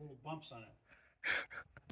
little bumps on it.